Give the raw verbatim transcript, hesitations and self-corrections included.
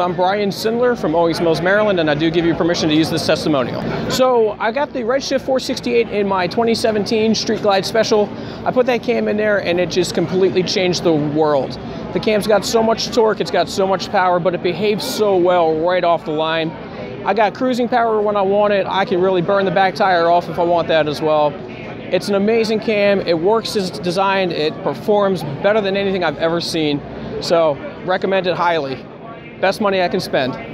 I'm Brian Sindler from Owings Mills, Maryland, and I do give you permission to use this testimonial. So I got the Red Shift four sixty-eight in my twenty seventeen Street Glide Special. I put that cam in there and it just completely changed the world. The cam's got so much torque, it's got so much power, but it behaves so well right off the line. I got cruising power when I want it. I can really burn the back tire off if I want that as well. It's an amazing cam. It works as designed. It performs better than anything I've ever seen. So recommend it highly. Best money I can spend.